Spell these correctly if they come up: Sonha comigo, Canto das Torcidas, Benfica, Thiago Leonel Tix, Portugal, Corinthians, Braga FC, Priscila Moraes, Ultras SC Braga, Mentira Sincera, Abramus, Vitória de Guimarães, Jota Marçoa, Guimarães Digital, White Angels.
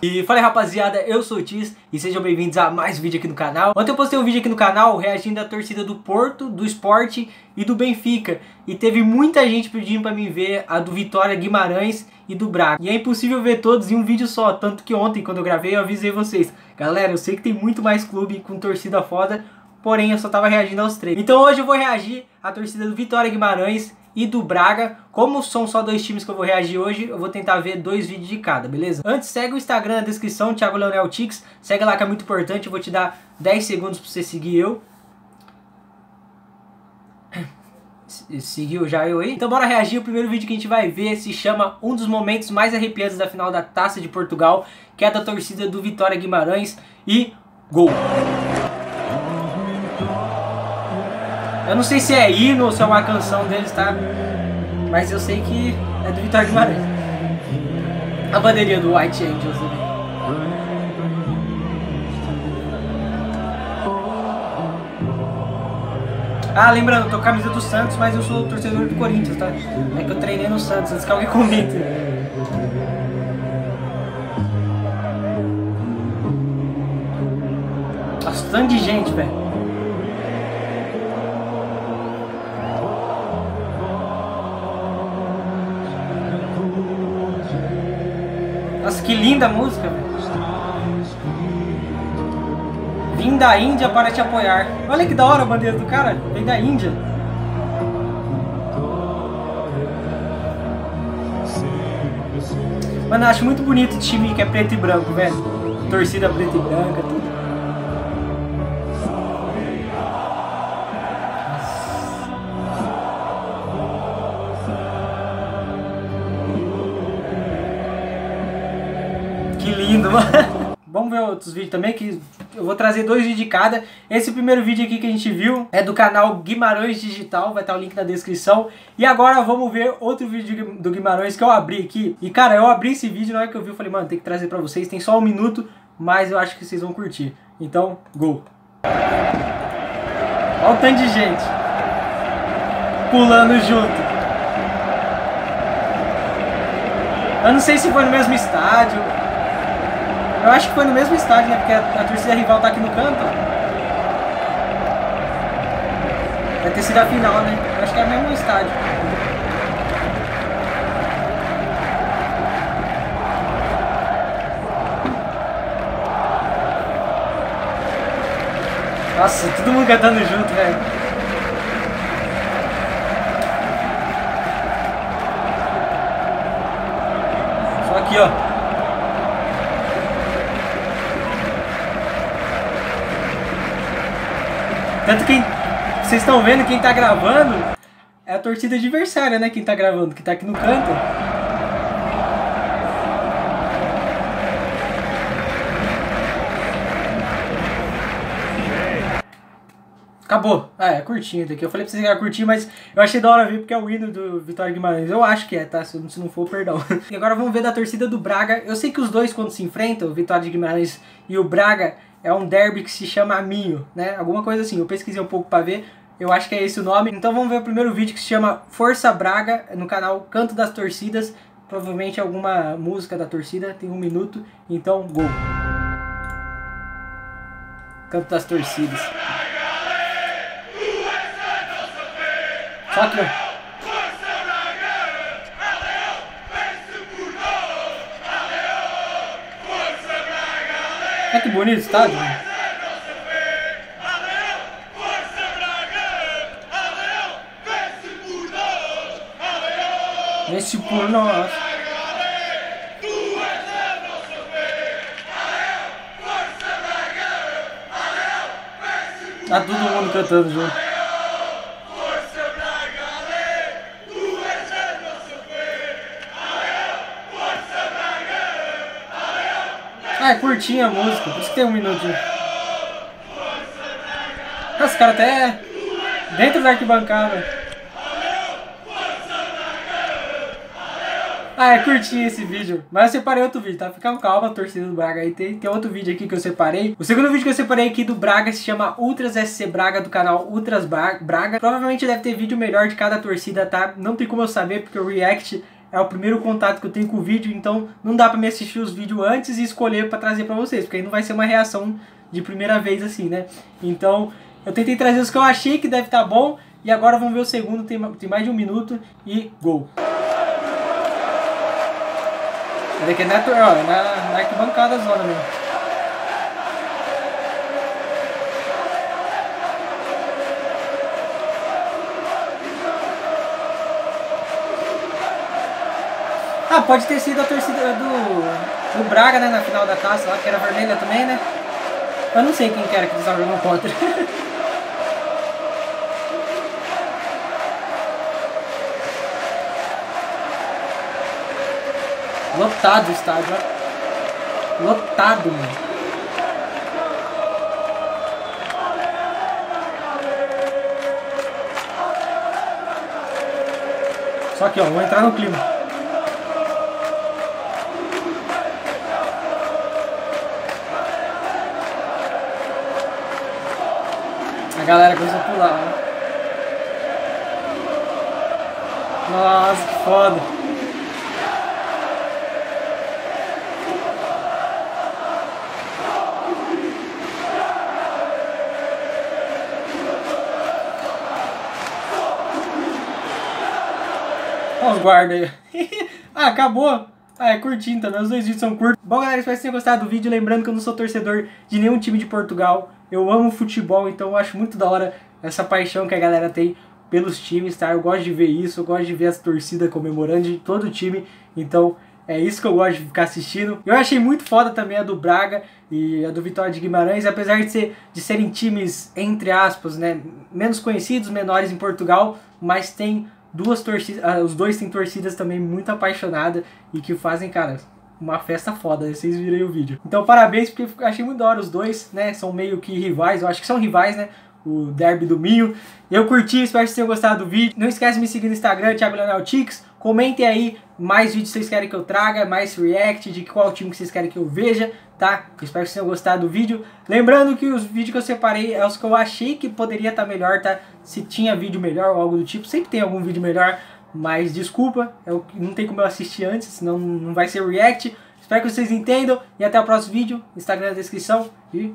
E fala aí, rapaziada, eu sou o Tix e sejam bem-vindos a mais um vídeo aqui no canal. Ontem eu postei um vídeo aqui no canal reagindo à torcida do Porto, do Sport e do Benfica. E teve muita gente pedindo pra mim ver a do Vitória, Guimarães e do Braga. E é impossível ver todos em um vídeo só, tanto que ontem quando eu gravei eu avisei vocês. Galera, eu sei que tem muito mais clube com torcida foda, porém eu só tava reagindo aos três. Então hoje eu vou reagir à torcida do Vitória, Guimarães e do Braga. Como são só dois times que eu vou reagir hoje, eu vou tentar ver dois vídeos de cada, beleza? Antes, segue o Instagram na descrição, Thiago Leonel Tix. Segue lá que é muito importante, eu vou te dar 10 segundos pra você seguir eu. Seguiu já eu aí? Então bora reagir. O primeiro vídeo que a gente vai ver se chama um dos momentos mais arrepiantes da final da Taça de Portugal, que é da torcida do Vitória Guimarães e gol. Eu não sei se é hino ou se é uma canção deles, tá? Mas eu sei que é do Vitória Guimarães. A bandeirinha do White Angels também. Ah, lembrando, eu tô com a camisa do Santos, mas eu sou torcedor do Corinthians, tá? É que eu treinei no Santos, antes que alguém comente. Nossa, tanto de gente, velho. Nossa, que linda a música, velho. Vim da Índia para te apoiar. Olha que da hora a bandeira do cara. Vem da Índia. Mano, eu acho muito bonito o time que é preto e branco, velho. Torcida preta e branca, tudo. Que lindo, mano. Vamos ver outros vídeos também, que eu vou trazer dois vídeos de cada. Esse primeiro vídeo aqui que a gente viu é do canal Guimarães Digital, vai estar o link na descrição. E agora vamos ver outro vídeo do Guimarães que eu abri aqui. E cara, eu abri esse vídeo, na hora que eu vi, eu falei, mano, tem que trazer pra vocês, tem só um minuto, mas eu acho que vocês vão curtir. Então, gol. Olha o tanto de gente pulando junto. Eu não sei se foi no mesmo estádio. Eu acho que foi no mesmo estádio, né? Porque a torcida rival tá aqui no canto, ó. Vai ter sido a final, né? Eu acho que é o mesmo estádio. Nossa, todo mundo cantando junto, velho. Só aqui, ó. Tanto que vocês estão vendo, quem tá gravando é a torcida adversária, né? Quem tá gravando, que tá aqui no canto. Acabou. Ah, é curtinho daqui. Eu falei pra vocês que era curtinho, mas eu achei da hora ver porque é o hino do Vitória Guimarães. Eu acho que é, tá? Se não for, perdão. E agora vamos ver da torcida do Braga. Eu sei que os dois, quando se enfrentam, o Vitória de Guimarães e o Braga, é um derby que se chama Aminho, né? Alguma coisa assim, eu pesquisei um pouco pra ver, eu acho que é esse o nome. Então vamos ver o primeiro vídeo que se chama Força Braga, no canal Canto das Torcidas. Provavelmente alguma música da torcida, tem um minuto, então gol. Canto das Torcidas. Só que... Olha que bonito o estádio. Vence por nós. Tá todo mundo cantando junto. Ah, é curtinha a música, por isso que tem um minutinho. Os caras até dentro da arquibancada. Ah, é curtinho esse vídeo. Mas eu separei outro vídeo, tá? Fica calma, torcida do Braga aí. Tem outro vídeo aqui que eu separei. O segundo vídeo que eu separei aqui do Braga se chama Ultras SC Braga, do canal Ultras Braga. Provavelmente deve ter vídeo melhor de cada torcida, tá? Não tem como eu saber, porque o react é o primeiro contato que eu tenho com o vídeo, então não dá pra me assistir os vídeos antes e escolher pra trazer pra vocês, porque aí não vai ser uma reação de primeira vez assim, né? Então eu tentei trazer os que eu achei que deve estar bom, e agora vamos ver o segundo, tem mais de 1 minuto, e gol! Esse daqui é na arquibancada da zona mesmo. Ah, pode ter sido a torcida do Braga, né, na final da taça lá, que era vermelha também, né? Eu não sei quem que era que desarmou contra. Lotado o estádio, ó. Lotado, mano. Só que, ó, vou entrar no clima. Galera, começou a pular, né? Nossa, que foda! Olha os guardas aí. Ah, acabou! Ah, é curtinho, tá? Os dois vídeos são curtos. Bom, galera, espero que vocês tenham gostado do vídeo. Lembrando que eu não sou torcedor de nenhum time de Portugal. Eu amo futebol, então eu acho muito da hora essa paixão que a galera tem pelos times, tá? Eu gosto de ver isso, eu gosto de ver as torcidas comemorando de todo o time, então é isso que eu gosto de ficar assistindo. Eu achei muito foda também a do Braga e a do Vitória de Guimarães, apesar de serem times, entre aspas, né, menos conhecidos, menores em Portugal, mas tem duas torcidas, os dois têm torcidas também muito apaixonadas e que fazem, cara, uma festa foda, né? Vocês viram aí o vídeo. Então parabéns, porque eu achei muito da hora os dois, né? São meio que rivais, eu acho que são rivais, né? O derby do Minho. Eu curti, espero que vocês tenham gostado do vídeo. Não esquece de me seguir no Instagram, Thiago Leonel Tix. Comentem aí mais vídeos que vocês querem que eu traga, mais react, de qual time que vocês querem que eu veja, tá? Eu espero que vocês tenham gostado do vídeo. Lembrando que os vídeos que eu separei é os que eu achei que poderia estar melhor, tá? Se tinha vídeo melhor ou algo do tipo, sempre tem algum vídeo melhor. Mas desculpa, eu não tem como eu assistir antes, senão não vai ser react. Espero que vocês entendam e até o próximo vídeo. Instagram na descrição e...